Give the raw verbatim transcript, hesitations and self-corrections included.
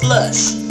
Plus.